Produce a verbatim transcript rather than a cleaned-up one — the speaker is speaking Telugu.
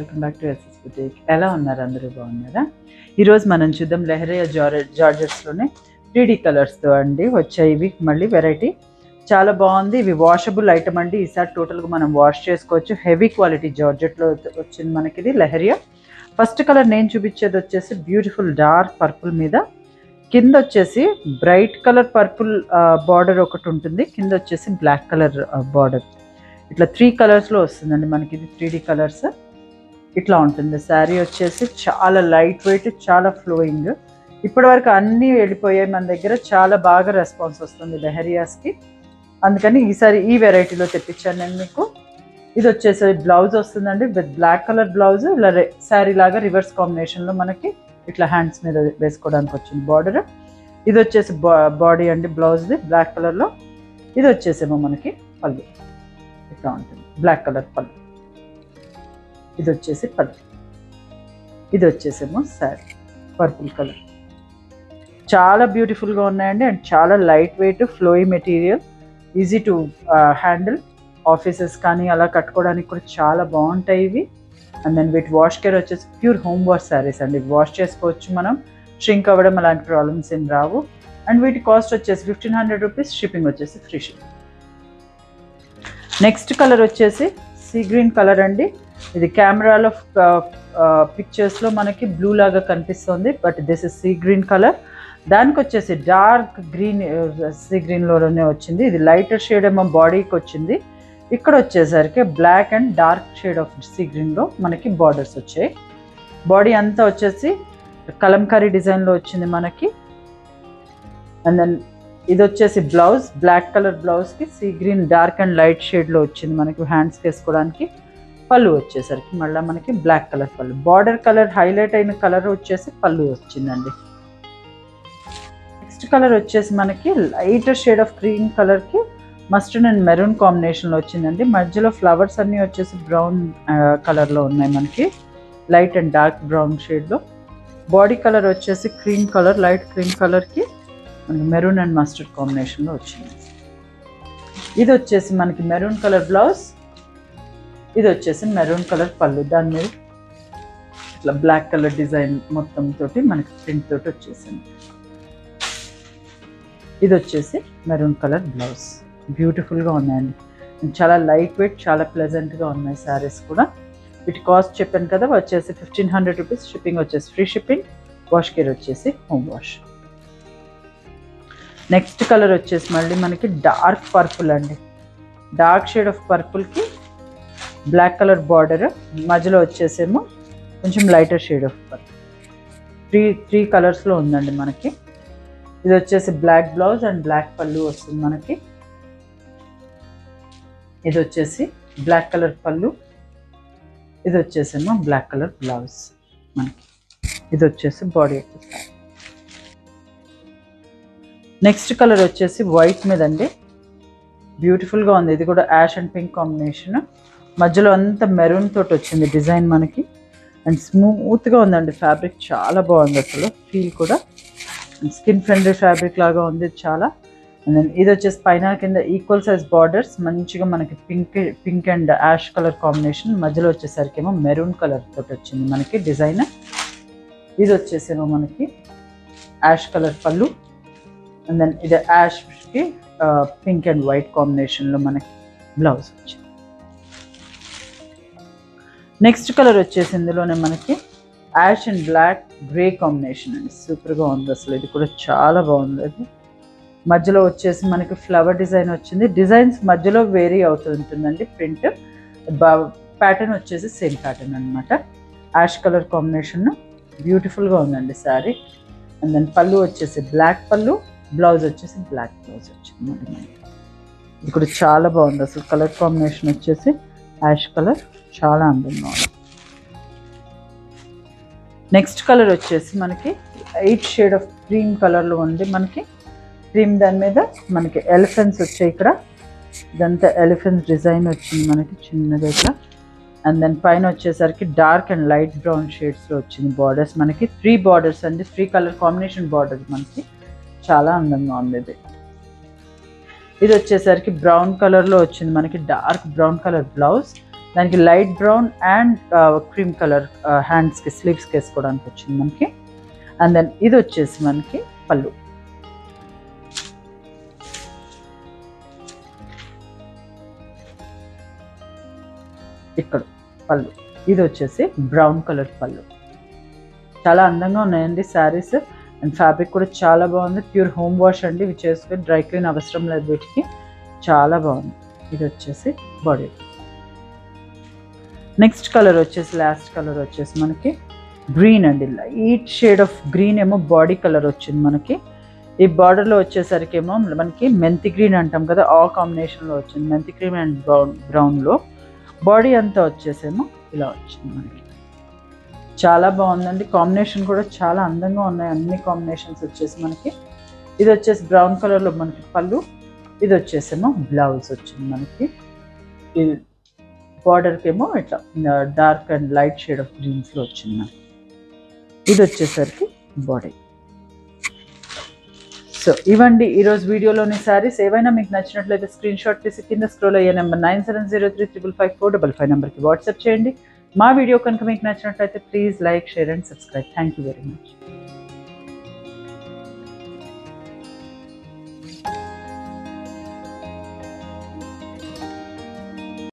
Welcome back to SS boutique. ఎలా ఉన్నారు అందరూ, బాగున్నారా? ఈరోజు మనం చూద్దాం లెహరియా జార్జెట్స్లోనే త్రీ డీ కలర్స్తో అండి వచ్చాయి ఇవి. మళ్ళీ వెరైటీ చాలా బాగుంది. ఇవి వాషబుల్ ఐటమ్ అండి. ఈసారి టోటల్గా మనం వాష్ చేసుకోవచ్చు. హెవీ క్వాలిటీ జార్జెట్లో వచ్చింది మనకి ఇది లెహరియా. ఫస్ట్ కలర్ నేను చూపించేది వచ్చేసి బ్యూటిఫుల్ డార్క్ పర్పుల్ మీద, కింద వచ్చేసి బ్రైట్ కలర్ పర్పుల్ బార్డర్ ఒకటి ఉంటుంది, కింద వచ్చేసి బ్లాక్ కలర్ బార్డర్. ఇట్లా త్రీ కలర్స్లో వస్తుందండి మనకి ఇది. త్రీ డీ కలర్స్ ఇట్లా ఉంటుంది. శారీ వచ్చేసి చాలా లైట్ వెయిట్, చాలా ఫ్లోయింగ్. ఇప్పటివరకు అన్నీ వెళ్ళిపోయాయి మన దగ్గర. చాలా బాగా రెస్పాన్స్ వస్తుంది లెహరియాస్కి, అందుకని ఈసారి ఈ వెరైటీలో తెప్పించాను నేను మీకు. ఇది వచ్చేసి బ్లౌజ్ వస్తుందండి విత్ బ్లాక్ కలర్ బ్లౌజ్. ఇలా శారీ లాగా రివర్స్ కాంబినేషన్లో మనకి ఇట్లా హ్యాండ్స్ మీద వేసుకోవడానికి వచ్చింది బార్డర్. ఇది వచ్చేసి బాడీ అండి బ్లౌజ్ది బ్లాక్ కలర్లో. ఇది వచ్చేసేమో మనకి పళ్ళు ఇట్లా ఉంటుంది, బ్లాక్ కలర్ పళ్ళు. ఇది వచ్చేసి పళ్ళు. ఇది వచ్చేసేమో శారీ పర్పుల్ కలర్. చాలా బ్యూటిఫుల్గా ఉన్నాయండి అండ్ చాలా light weight, flowy material, easy to handle. Offices కానీ అలా కట్టుకోవడానికి కూడా చాలా బాగుంటాయి ఇవి. అండ్ దెన్ వీటి వాష్ కేర్ వచ్చేసి ప్యూర్ హోమ్ వాష్ శారీస్ అండి. వాష్ చేసుకోవచ్చు మనం, షింక్ అవ్వడం అలాంటి ప్రాబ్లమ్స్ ఏం రావు. అండ్ వీటి కాస్ట్ వచ్చేసి ఫిఫ్టీన్ హండ్రెడ్ రూపీస్, షిప్పింగ్ వచ్చేసి ఫ్రీ షిప్. నెక్స్ట్ కలర్ వచ్చేసి సీ గ్రీన్ కలర్ అండి. ఇది కెమెరాలో పిక్చర్స్లో మనకి బ్లూ లాగా కనిపిస్తుంది, but this is sea green colour. దానికి వచ్చేసి డార్క్ గ్రీన్, సీ గ్రీన్లోనే వచ్చింది ఇది. లైటర్ షేడ్ ఏమో బాడీకి వచ్చింది. ఇక్కడ వచ్చేసరికి black and dark shade of sea గ్రీన్లో మనకి బార్డర్స్ వచ్చాయి. బాడీ అంతా వచ్చేసి కలంకారీ డిజైన్లో వచ్చింది మనకి. అండ్ దెన్ ఇది వచ్చేసి బ్లౌజ్, బ్లాక్ కలర్ బ్లౌజ్కి sea green dark and light షేడ్లో వచ్చింది మనకి హ్యాండ్స్కి వేసుకోవడానికి. పళ్ళు వచ్చేసరికి మళ్ళీ మనకి బ్లాక్ కలర్ పళ్ళు. బార్డర్ కలర్ హైలైట్ అయిన కలర్ వచ్చేసి పళ్ళు వచ్చిందండి. నెక్స్ట్ కలర్ వచ్చేసి మనకి లైటర్ షేడ్ ఆఫ్ క్రీమ్ కలర్కి మస్టర్డ్ అండ్ మెరూన్ కాంబినేషన్లో వచ్చిందండి. మధ్యలో ఫ్లవర్స్ అన్నీ వచ్చేసి బ్రౌన్ కలర్లో ఉన్నాయి మనకి, లైట్ అండ్ డార్క్ బ్రౌన్ షేడ్లో. బాడీ కలర్ వచ్చేసి క్రీమ్ కలర్, లైట్ క్రీమ్ కలర్కి మనకి మెరూన్ అండ్ మస్టర్డ్ కాంబినేషన్లో వచ్చింది. ఇది వచ్చేసి మనకి మెరూన్ కలర్ బ్లౌజ్. ఇది వచ్చేసి మెరూన్ కలర్ పళ్ళు. దాని మీద ఇట్లా బ్లాక్ కలర్ డిజైన్ మొత్తం తోటి మనకి ప్రింట్ తోటి వచ్చేసింది. ఇది వచ్చేసి మెరూన్ కలర్ బ్లౌజ్. బ్యూటిఫుల్గా ఉన్నాయండి, చాలా లైట్ వెయిట్, చాలా ప్లెజెంట్గా ఉన్నాయి శారీస్ కూడా. వీటి కాస్ట్ చెప్పాను కదా, వచ్చేసి ఫిఫ్టీన్ హండ్రెడ్ రూపీస్, షిప్పింగ్ వచ్చేసి ఫ్రీ షిప్పింగ్, వాష్ కేర్ వచ్చేసి హోమ్ వాష్. నెక్స్ట్ కలర్ వచ్చేసి మళ్ళీ మనకి డార్క్ పర్పుల్ అండి. డార్క్ షేడ్ ఆఫ్ పర్పుల్కి బ్లాక్ కలర్ బార్డర్, మధ్యలో వచ్చేసేమో కొంచెం lighter shade of purple. Three three కలర్స్లో ఉందండి మనకి. ఇది వచ్చేసి బ్లాక్ బ్లౌజ్ అండ్ బ్లాక్ పళ్ళు వస్తుంది మనకి. ఇది వచ్చేసి బ్లాక్ కలర్ పళ్ళు. ఇది వచ్చేసేమో బ్లాక్ కలర్ బ్లౌజ్ మనకి. ఇది వచ్చేసి బాడీ. నెక్స్ట్ కలర్ వచ్చేసి వైట్ మీద అండి. బ్యూటిఫుల్గా ఉంది ఇది కూడా, యాష్ అండ్ పింక్ కాంబినేషన్. మధ్యలో అంతా మెరూన్ తోటి వచ్చింది డిజైన్ మనకి. అండ్ స్మూత్గా ఉందండి ఫ్యాబ్రిక్, చాలా బాగుంది అసలు. ఫీల్ కూడా స్కిన్ ఫ్రెండ్లీ ఫ్యాబ్రిక్ లాగా ఉంది చాలా. అండ్ దెన్ ఇది వచ్చేసి పైన కింద ఈక్వల్ సైజ్ బార్డర్స్, మంచిగా మనకి pink pink and ash colour combination. మధ్యలో వచ్చేసరికి ఏమో మెరూన్ కలర్ తోటి వచ్చింది మనకి డిజైన్. ఇది వచ్చేసేమో మనకి యాష్ కలర్ పళ్ళు. అండ్ దెన్ ఇది యాష్కి పింక్ అండ్ వైట్ కాంబినేషన్లో మనకి బ్లౌజ్ వచ్చింది. నెక్స్ట్ కలర్ వచ్చేసి ఇందులోనే మనకి ash and black grey combination అండి. సూపర్గా ఉంది అసలు, ఇది కూడా చాలా బాగుంది. అది మధ్యలో వచ్చేసి మనకి ఫ్లవర్ డిజైన్ వచ్చింది. డిజైన్స్ మధ్యలో వేరీ అవుతుంటుందండి ప్రింట్. ప్యాటర్న్ వచ్చేసి సేమ్ ప్యాటర్న్ అనమాట. యాష్ కలర్ కాంబినేషన్ బ్యూటిఫుల్గా ఉందండి శారీ. అండ్ దెన్ పళ్ళు వచ్చేసి బ్లాక్ పళ్ళు, బ్లౌజ్ వచ్చేసి బ్లాక్ బ్లౌజ్ వచ్చింది మనకి. ఇది కూడా చాలా బాగుంది అసలు. కలర్ కాంబినేషన్ వచ్చేసి యాష్ కలర్, చాలా అందంగా ఉంది. నెక్స్ట్ కలర్ వచ్చేసి మనకి లైట్ షేడ్ ఆఫ్ క్రీమ్ కలర్లో ఉంది మనకి. క్రీమ్ దాని మీద మనకి ఎలిఫెంట్స్ వచ్చాయి ఇక్కడ. ఇదంతా ఎలిఫెంట్స్ డిజైన్ వచ్చింది మనకి చిన్నది ఇట్లా. అండ్ దెన్ పైన వచ్చేసరికి డార్క్ అండ్ లైట్ బ్రౌన్ షేడ్స్లో వచ్చింది బార్డర్స్ మనకి. త్రీ బార్డర్స్ అండి, త్రీ కలర్ కాంబినేషన్ బార్డర్స్ మనకి. చాలా అందంగా ఉంది ఇది. ఇది వచ్చేసరికి బ్రౌన్ కలర్లో వచ్చింది మనకి డార్క్ బ్రౌన్ కలర్ బ్లౌజ్. దానికి light brown and cream colour హ్యాండ్స్కి స్లీవ్స్కి వేసుకోవడానికి వచ్చింది మనకి. అండ్ దెన్ ఇది వచ్చేసి మనకి పళ్ళు. ఇక్కడ పళ్ళు ఇది వచ్చేసి బ్రౌన్ కలర్ పళ్ళు. చాలా అందంగా ఉన్నాయండి శారీస్, అండ్ ఫ్యాబ్రిక్ కూడా చాలా బాగుంది. ప్యూర్ హోమ్ వాష్ అండి, ఇవి చేసుకుని డ్రై క్లీన్ అవసరం లేదు వీటికి, చాలా బాగుంది. ఇది వచ్చేసి బాడీ. నెక్స్ట్ కలర్ వచ్చేసి లాస్ట్ కలర్ వచ్చేసి మనకి గ్రీన్ అండి. లైట్ షేడ్ ఆఫ్ గ్రీన్ ఏమో బాడీ కలర్ వచ్చింది మనకి. ఈ బార్డర్లో వచ్చేసరికి ఏమో మనకి మెంతి గ్రీన్ అంటాం కదా, ఆ కాంబినేషన్లో వచ్చింది మెంతి గ్రీన్ అండ్ బ్రౌన్ బ్రౌన్లో. బాడీ అంతా వచ్చేసేమో ఇలా వచ్చింది మనకి. చాలా బాగుందండి, కాంబినేషన్ కూడా చాలా అందంగా ఉన్నాయి అన్ని కాంబినేషన్స్ వచ్చేసి మనకి. ఇది వచ్చేసి బ్రౌన్ కలర్లో మనకి పళ్ళు, ఇది వచ్చేసేమో బ్లౌజ్ వచ్చింది మనకి. ఇది బార్డర్కేమో ఇట్లా dark and light shade of గ్రీన్స్లో వచ్చింది మనకి. ఇది వచ్చేసరికి బాడీ. సో ఇవండి ఈరోజు వీడియోలోని శారీస్. ఏవైనా మీకు నచ్చినట్లయితే స్క్రీన్ షాట్ తీసి కింద స్క్రోల్ అయ్యే number nine seven zero three triple five four double five నెంబర్కి వాట్సాప్ చేయండి. మా వీడియో కనుక మీకు నచ్చినట్లయితే please like, share and subscribe. Thank you very much.